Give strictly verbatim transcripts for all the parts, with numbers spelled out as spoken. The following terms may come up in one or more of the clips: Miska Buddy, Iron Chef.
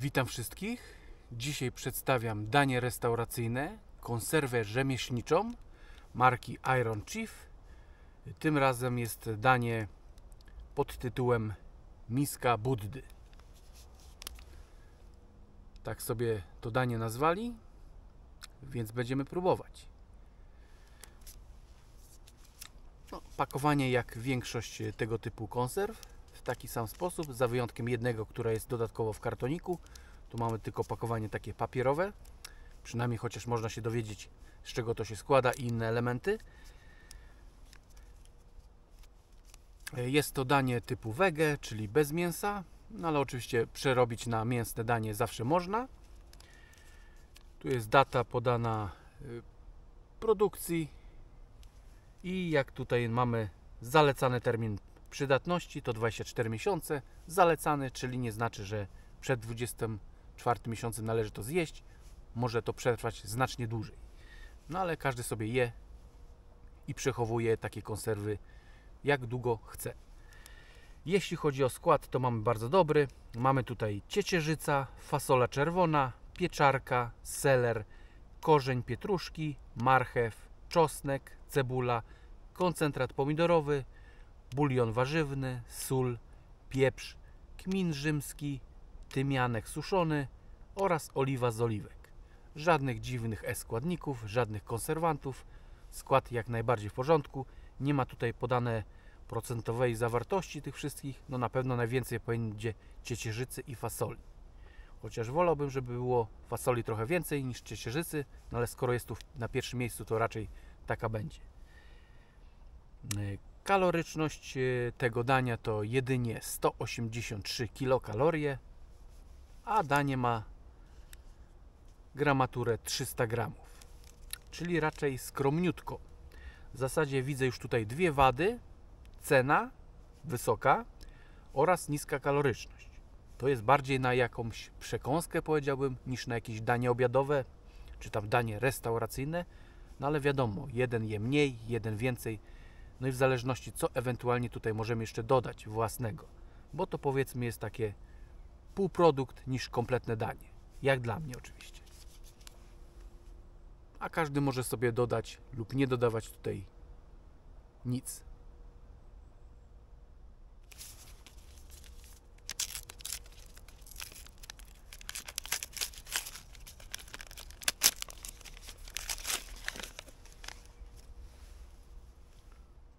Witam wszystkich. Dzisiaj przedstawiam danie restauracyjne, konserwę rzemieślniczą marki Iron Chef. Tym razem jest danie pod tytułem Miska Buddy. Tak sobie to danie nazwali, więc będziemy próbować. No, pakowanie jak większość tego typu konserw. W taki sam sposób, za wyjątkiem jednego, które jest dodatkowo w kartoniku. Tu mamy tylko pakowanie takie papierowe, przynajmniej chociaż można się dowiedzieć, z czego to się składa i inne elementy. Jest to danie typu wege, czyli bez mięsa, no ale oczywiście przerobić na mięsne danie zawsze można. Tu jest data podana produkcji i jak tutaj mamy zalecany termin przydatności to dwadzieścia cztery miesiące, zalecany, czyli nie znaczy, że przed dwudziestym czwartym miesiącem należy to zjeść. Może to przetrwać znacznie dłużej. No ale każdy sobie je i przechowuje takie konserwy jak długo chce. Jeśli chodzi o skład, to mamy bardzo dobry. Mamy tutaj ciecierzyca, fasola czerwona, pieczarka, seler, korzeń pietruszki, marchew, czosnek, cebula, koncentrat pomidorowy, bulion warzywny, sól, pieprz, kmin rzymski, tymianek suszony oraz oliwa z oliwek. Żadnych dziwnych e-składników, żadnych konserwantów. Skład jak najbardziej w porządku. Nie ma tutaj podane procentowej zawartości tych wszystkich. No na pewno najwięcej będzie ciecierzycy i fasoli. Chociaż wolałbym, żeby było fasoli trochę więcej niż ciecierzycy, no ale skoro jest tu na pierwszym miejscu, to raczej taka będzie. Kaloryczność tego dania to jedynie sto osiemdziesiąt trzy kilokalorie, a danie ma gramaturę trzysta gramów, czyli raczej skromniutko. W zasadzie widzę już tutaj dwie wady: cena wysoka oraz niska kaloryczność. To jest bardziej na jakąś przekąskę, powiedziałbym, niż na jakieś danie obiadowe czy tam danie restauracyjne, no ale wiadomo, jeden je mniej, jeden więcej. No i w zależności, co ewentualnie tutaj możemy jeszcze dodać własnego. Bo to powiedzmy jest takie półprodukt niż kompletne danie. Jak dla mnie oczywiście. A każdy może sobie dodać lub nie dodawać tutaj nic.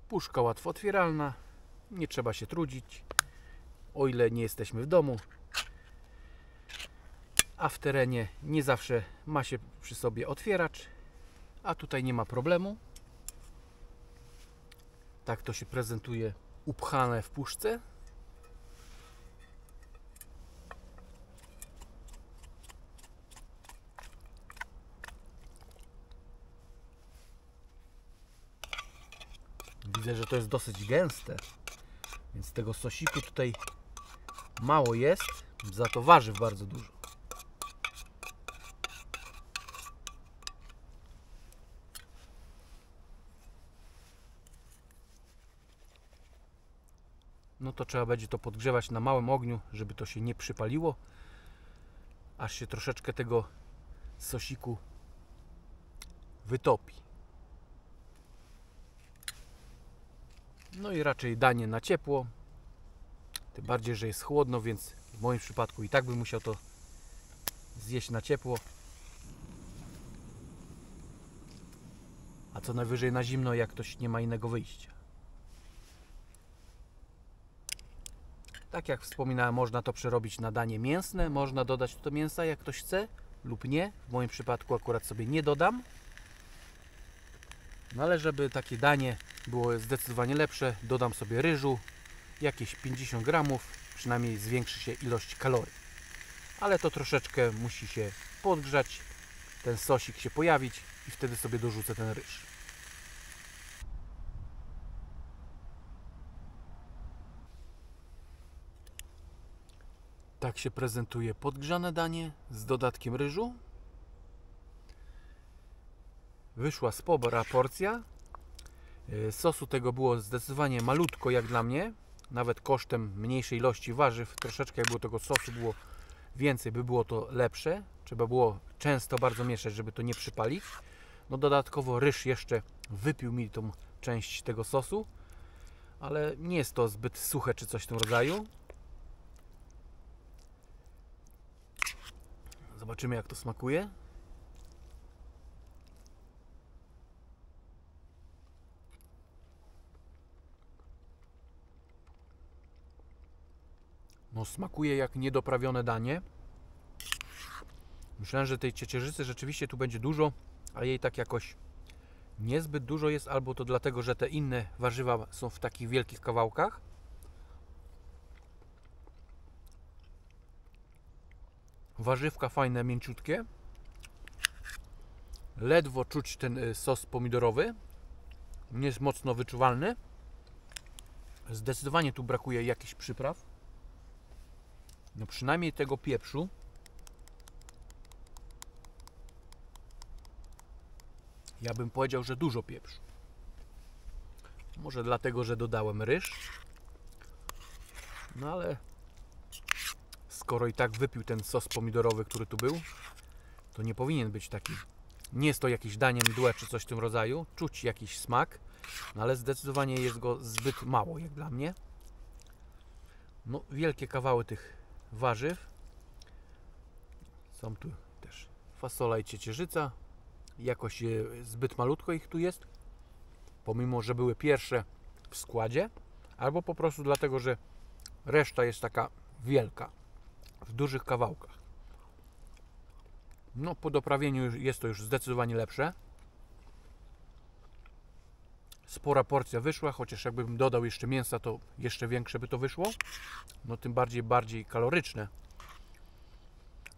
Puszka łatwo otwieralna, nie trzeba się trudzić, o ile nie jesteśmy w domu, a w terenie nie zawsze ma się przy sobie otwieracz, a tutaj nie ma problemu. Tak to się prezentuje upchane w puszce. Widzę, że to jest dosyć gęste, więc tego sosiku tutaj mało jest, za to warzyw bardzo dużo. No to trzeba będzie to podgrzewać na małym ogniu, żeby to się nie przypaliło, aż się troszeczkę tego sosiku wytopi. No i raczej danie na ciepło, tym bardziej, że jest chłodno, więc w moim przypadku i tak bym musiał to zjeść na ciepło. A co najwyżej na zimno, jak ktoś nie ma innego wyjścia. Tak jak wspominałem, można to przerobić na danie mięsne, można dodać do mięsa jak ktoś chce lub nie. W moim przypadku akurat sobie nie dodam. No ale żeby takie danie było zdecydowanie lepsze, dodam sobie ryżu, jakieś pięćdziesiąt gramów, przynajmniej zwiększy się ilość kalorii. Ale to troszeczkę musi się podgrzać, ten sosik się pojawić i wtedy sobie dorzucę ten ryż. Tak się prezentuje podgrzane danie z dodatkiem ryżu. Wyszła spora porcja. Sosu tego było zdecydowanie malutko jak dla mnie, nawet kosztem mniejszej ilości warzyw, troszeczkę było tego sosu było więcej, by było to lepsze. Trzeba było często bardzo mieszać, żeby to nie przypalić. No dodatkowo ryż jeszcze wypił mi tą część tego sosu, ale nie jest to zbyt suche czy coś w tym rodzaju. Zobaczymy, jak to smakuje. No smakuje jak niedoprawione danie. Myślałem, że tej ciecierzycy rzeczywiście tu będzie dużo, a jej tak jakoś niezbyt dużo jest, albo to dlatego, że te inne warzywa są w takich wielkich kawałkach. Warzywka fajne, mięciutkie. Ledwo czuć ten sos pomidorowy. Nie jest mocno wyczuwalny. Zdecydowanie tu brakuje jakichś przypraw. No przynajmniej tego pieprzu. Ja bym powiedział, że dużo pieprzu. Może dlatego, że dodałem ryż. No ale skoro i tak wypił ten sos pomidorowy, który tu był, to nie powinien być taki. Nie jest to jakieś danie mdłe czy coś w tym rodzaju. Czuć jakiś smak, no ale zdecydowanie jest go zbyt mało jak dla mnie. No wielkie kawały tych warzyw. Są tu też fasola i ciecierzyca. Jakoś zbyt malutko ich tu jest, pomimo, że były pierwsze w składzie, albo po prostu dlatego, że reszta jest taka wielka, w dużych kawałkach. No po doprawieniu jest to już zdecydowanie lepsze. Spora porcja wyszła, chociaż jakbym dodał jeszcze mięsa, to jeszcze większe by to wyszło. No tym bardziej, bardziej kaloryczne.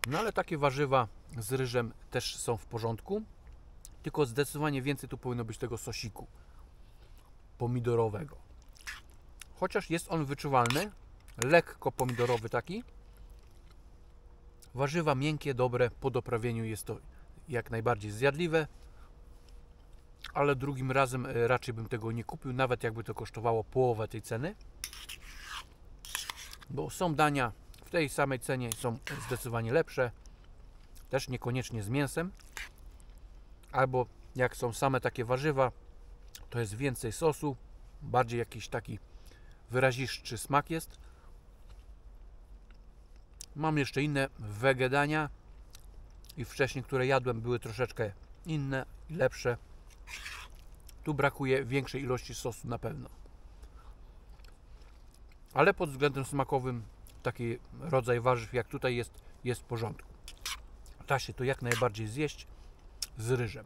No ale takie warzywa z ryżem też są w porządku. Tylko zdecydowanie więcej tu powinno być tego sosiku pomidorowego. Chociaż jest on wyczuwalny, lekko pomidorowy taki. Warzywa miękkie, dobre, po doprawieniu jest to jak najbardziej zjadliwe. Ale drugim razem raczej bym tego nie kupił, nawet jakby to kosztowało połowę tej ceny. Bo są dania w tej samej cenie, są zdecydowanie lepsze. Też niekoniecznie z mięsem. Albo jak są same takie warzywa, to jest więcej sosu, bardziej jakiś taki wyrazistszy smak jest. Mam jeszcze inne wegedania i wcześniej, które jadłem, były troszeczkę inne i lepsze. Tu brakuje większej ilości sosu na pewno. Ale pod względem smakowym taki rodzaj warzyw jak tutaj jest, jest w porządku. Da się to jak najbardziej zjeść z ryżem.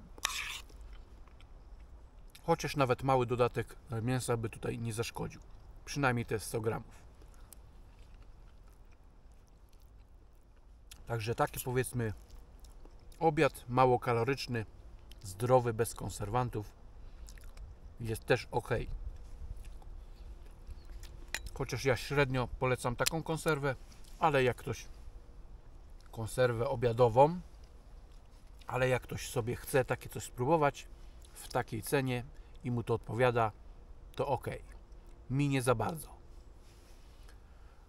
Chociaż nawet mały dodatek mięsa by tutaj nie zaszkodził. Przynajmniej te sto gramów. Także taki, powiedzmy, obiad mało kaloryczny, zdrowy, bez konserwantów. Jest też ok. Chociaż ja średnio polecam taką konserwę, ale jak ktoś konserwę obiadową, ale jak ktoś sobie chce takie coś spróbować w takiej cenie i mu to odpowiada, to ok. Mi nie za bardzo.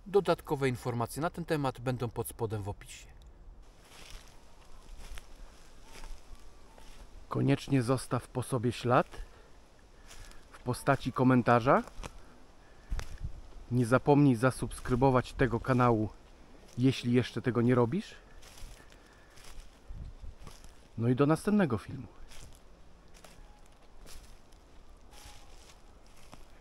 Dodatkowe informacje na ten temat będą pod spodem w opisie. Koniecznie zostaw po sobie ślad w postaci komentarza. Nie zapomnij zasubskrybować tego kanału, jeśli jeszcze tego nie robisz. No i do następnego filmu.